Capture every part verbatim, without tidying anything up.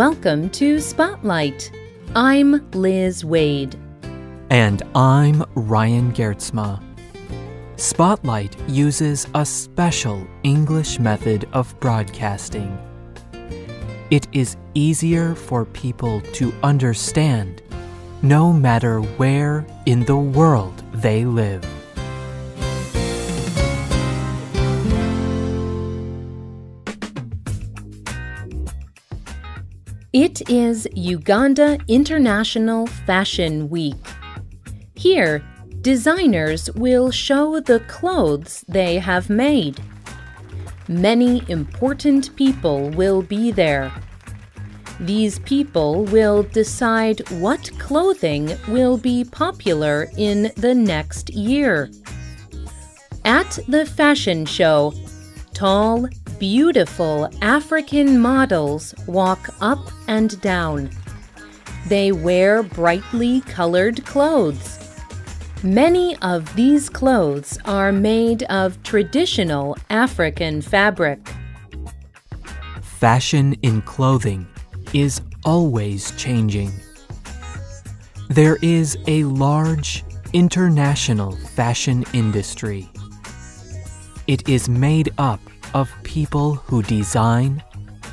Welcome to Spotlight. I'm Liz Waid. And I'm Ryan Geertsma. Spotlight uses a special English method of broadcasting. It is easier for people to understand, no matter where in the world they live. It is Uganda International Fashion Week. Here, designers will show the clothes they have made. Many important people will be there. These people will decide what clothing will be popular in the next year. At the fashion show, tall, beautiful African models walk up and down. They wear brightly colored clothes. Many of these clothes are made of traditional African fabric. Fashion in clothing is always changing. There is a large international fashion industry. It is made up of people who design,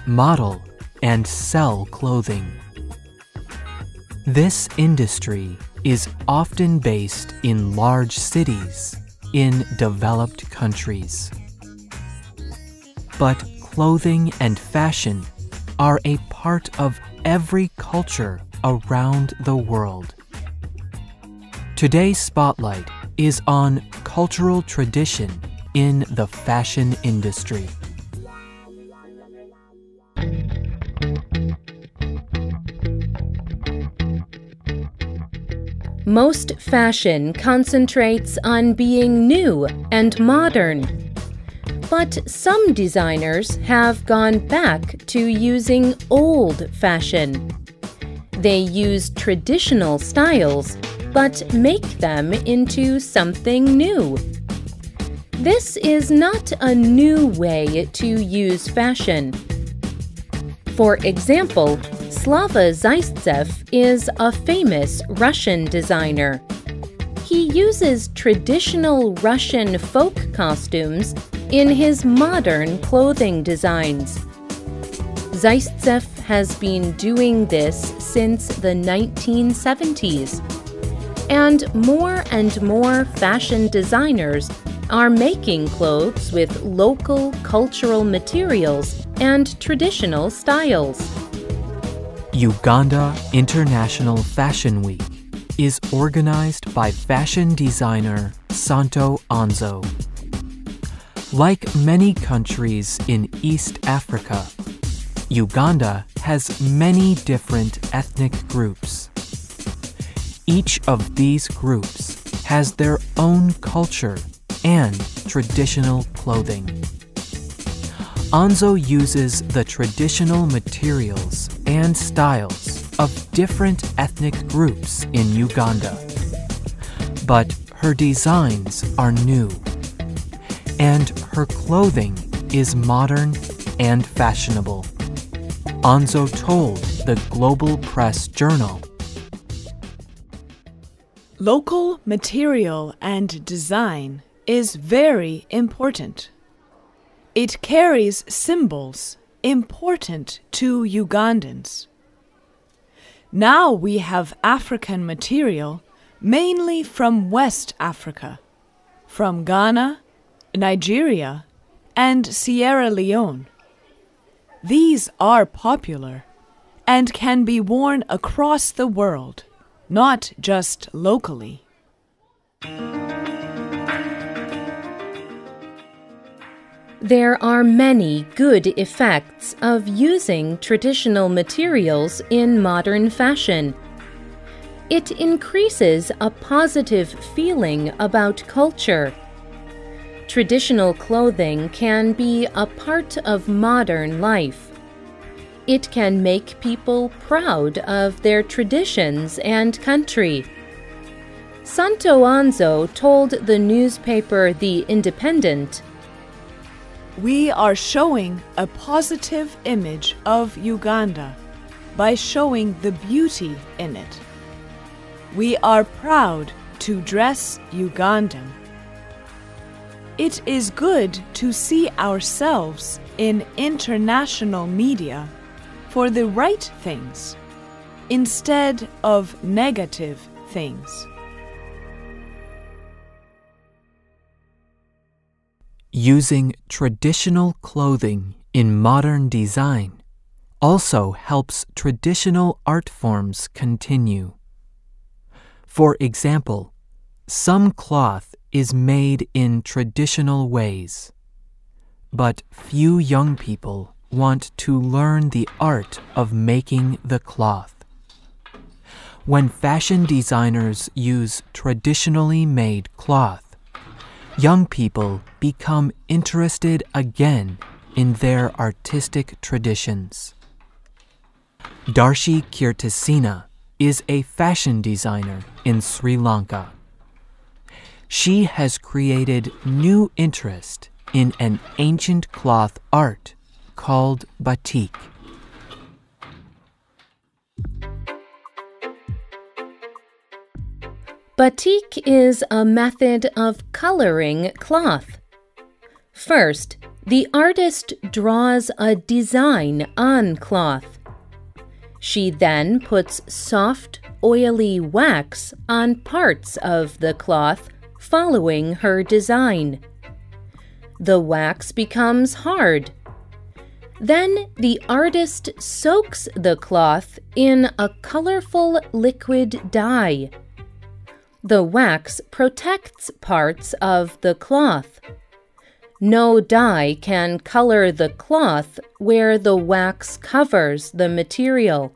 model, and sell clothing. This industry is often based in large cities in developed countries. But clothing and fashion are a part of every culture around the world. Today's Spotlight is on cultural tradition in the fashion industry. Most fashion concentrates on being new and modern, but some designers have gone back to using old fashion. They use traditional styles, but make them into something new. This is not a new way to use fashion. For example, Slava Zaitsev is a famous Russian designer. He uses traditional Russian folk costumes in his modern clothing designs. Zaitsev has been doing this since the nineteen seventies, and more and more fashion designers are making clothes with local cultural materials and traditional styles. Uganda International Fashion Week is organized by fashion designer Santo Anzo. Like many countries in East Africa, Uganda has many different ethnic groups. Each of these groups has their own culture and traditional clothing. Anzo uses the traditional materials and styles of different ethnic groups in Uganda. But her designs are new, and her clothing is modern and fashionable. Anzo told the Global Press Journal, "Local material and design is very important. It carries symbols important to Ugandans. Now we have African material mainly from West Africa, from Ghana, Nigeria, and Sierra Leone. These are popular and can be worn across the world, not just locally." There are many good effects of using traditional materials in modern fashion. It increases a positive feeling about culture. Traditional clothing can be a part of modern life. It can make people proud of their traditions and country. Santo Anzo told the newspaper The Independent, "We are showing a positive image of Uganda by showing the beauty in it. We are proud to dress Ugandan. It is good to see ourselves in international media for the right things instead of negative things. Using traditional clothing in modern design also helps traditional art forms continue. For example, some cloth is made in traditional ways, but few young people want to learn the art of making the cloth. When fashion designers use traditionally made cloth, young people become interested again in their artistic traditions. Darshi Keerthisena is a fashion designer in Sri Lanka. She has created new interest in an ancient cloth art called batik. Batik is a method of coloring cloth. First, the artist draws a design on cloth. She then puts soft, oily wax on parts of the cloth following her design. The wax becomes hard. Then the artist soaks the cloth in a colorful liquid dye. The wax protects parts of the cloth. No dye can color the cloth where the wax covers the material.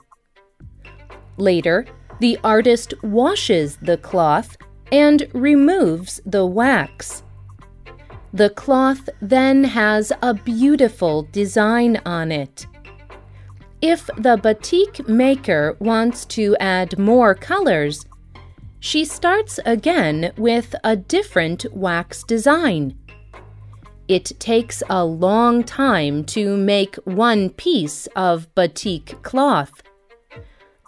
Later, the artist washes the cloth and removes the wax. The cloth then has a beautiful design on it. If the batik maker wants to add more colors, she starts again with a different wax design. It takes a long time to make one piece of batik cloth,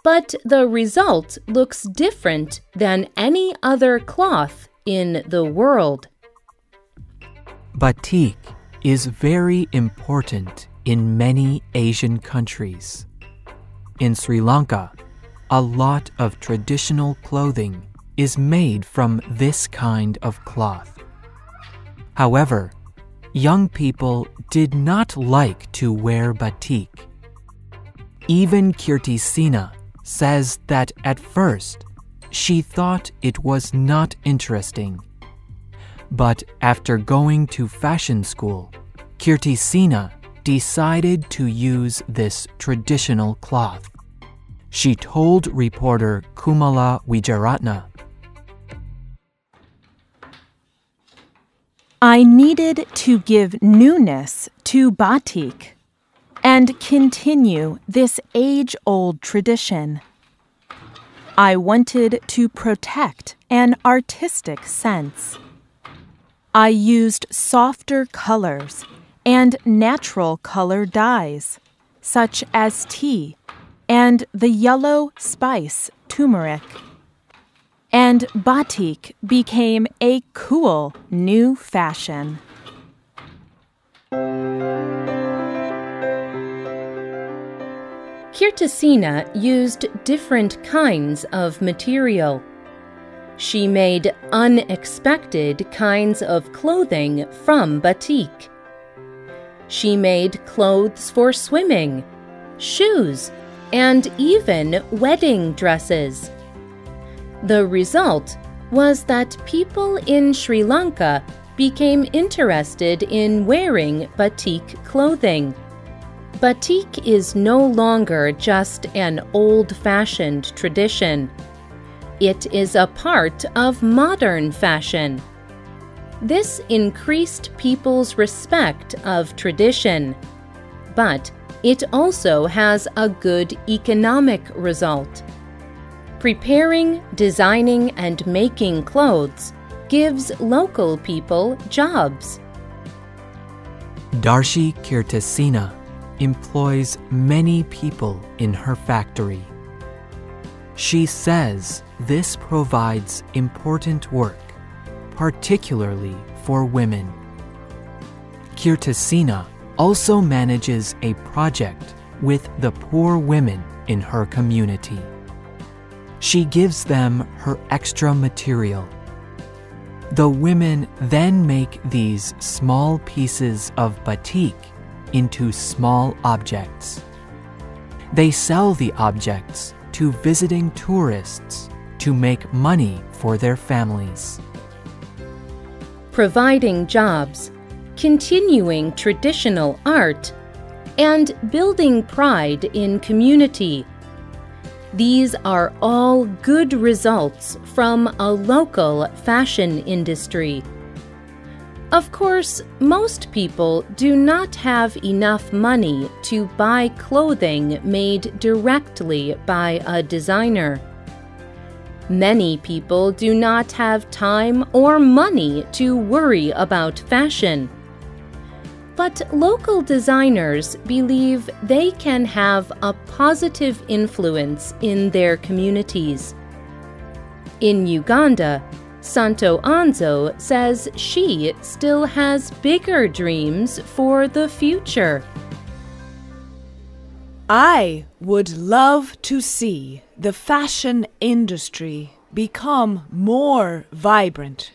but the result looks different than any other cloth in the world. Batik is very important in many Asian countries. In Sri Lanka, a lot of traditional clothing is made from this kind of cloth. However, young people did not like to wear batik. Even Keerthisena says that at first she thought it was not interesting. But after going to fashion school, Keerthisena decided to use this traditional cloth. She told reporter Kumala Wijaratna, "I needed to give newness to batik and continue this age-old tradition. I wanted to protect an artistic sense. I used softer colors and natural color dyes, such as tea and the yellow spice turmeric. And batik became a cool new fashion." Keerthisena used different kinds of material. She made unexpected kinds of clothing from batik. She made clothes for swimming, shoes, and even wedding dresses. The result was that people in Sri Lanka became interested in wearing batik clothing. Batik is no longer just an old-fashioned tradition. It is a part of modern fashion. This increased people's respect of tradition, but it also has a good economic result. Preparing, designing, and making clothes gives local people jobs. Darshi Keerthisena employs many people in her factory. She says this provides important work, particularly for women. Keerthisena also manages a project with the poor women in her community. She gives them her extra material. The women then make these small pieces of batik into small objects. They sell the objects to visiting tourists to make money for their families. Providing jobs, continuing traditional art, and building pride in community. These are all good results from a local fashion industry. Of course, most people do not have enough money to buy clothing made directly by a designer. Many people do not have time or money to worry about fashion. But local designers believe they can have a positive influence in their communities. In Uganda, Santo Anzo says she still has bigger dreams for the future. I would love to see the fashion industry become more vibrant.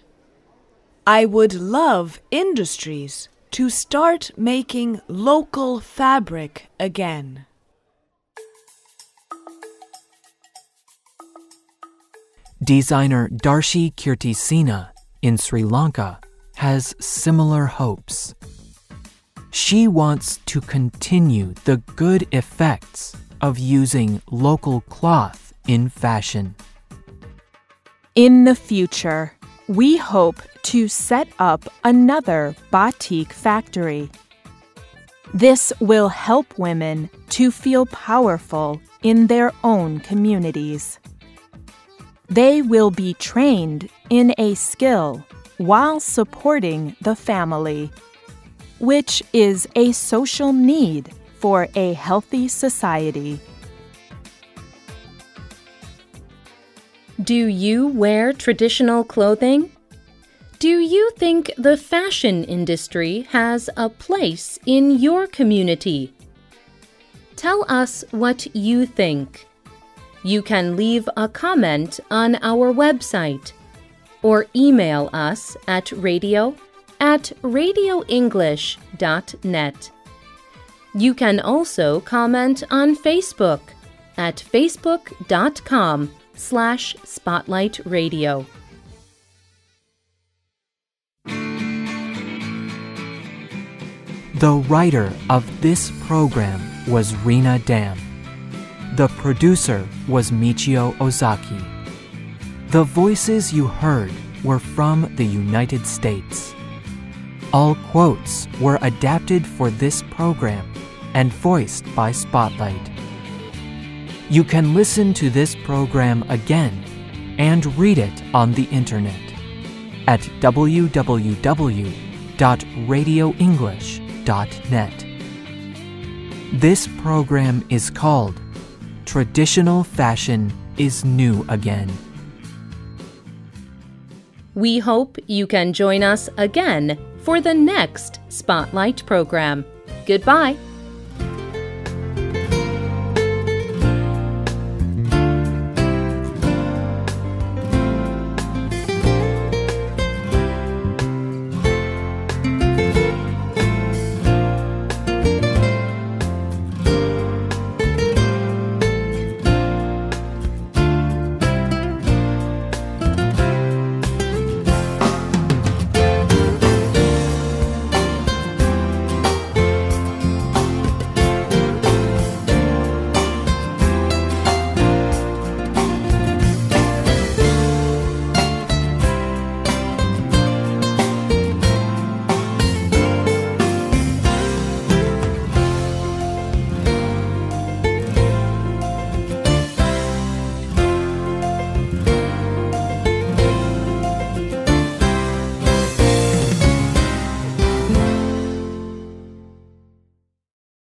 I would love industries to start making local fabric again. Designer Darshi Keerthisena in Sri Lanka has similar hopes. She wants to continue the good effects of using local cloth in fashion. In the future, we hope to set up another batik factory. This will help women to feel powerful in their own communities. They will be trained in a skill while supporting the family, which is a social need for a healthy society. Do you wear traditional clothing? Do you think the fashion industry has a place in your community? Tell us what you think. You can leave a comment on our website or email us at radio at radioenglish dot net. You can also comment on Facebook at facebook dot com. slash Spotlight Radio. The writer of this program was Rena Dam. The producer was Michio Ozaki. The voices you heard were from the United States. All quotes were adapted for this program and voiced by Spotlight. You can listen to this program again and read it on the internet at w w w dot radio english dot net. This program is called Traditional Fashion is New Again. We hope you can join us again for the next Spotlight program. Goodbye.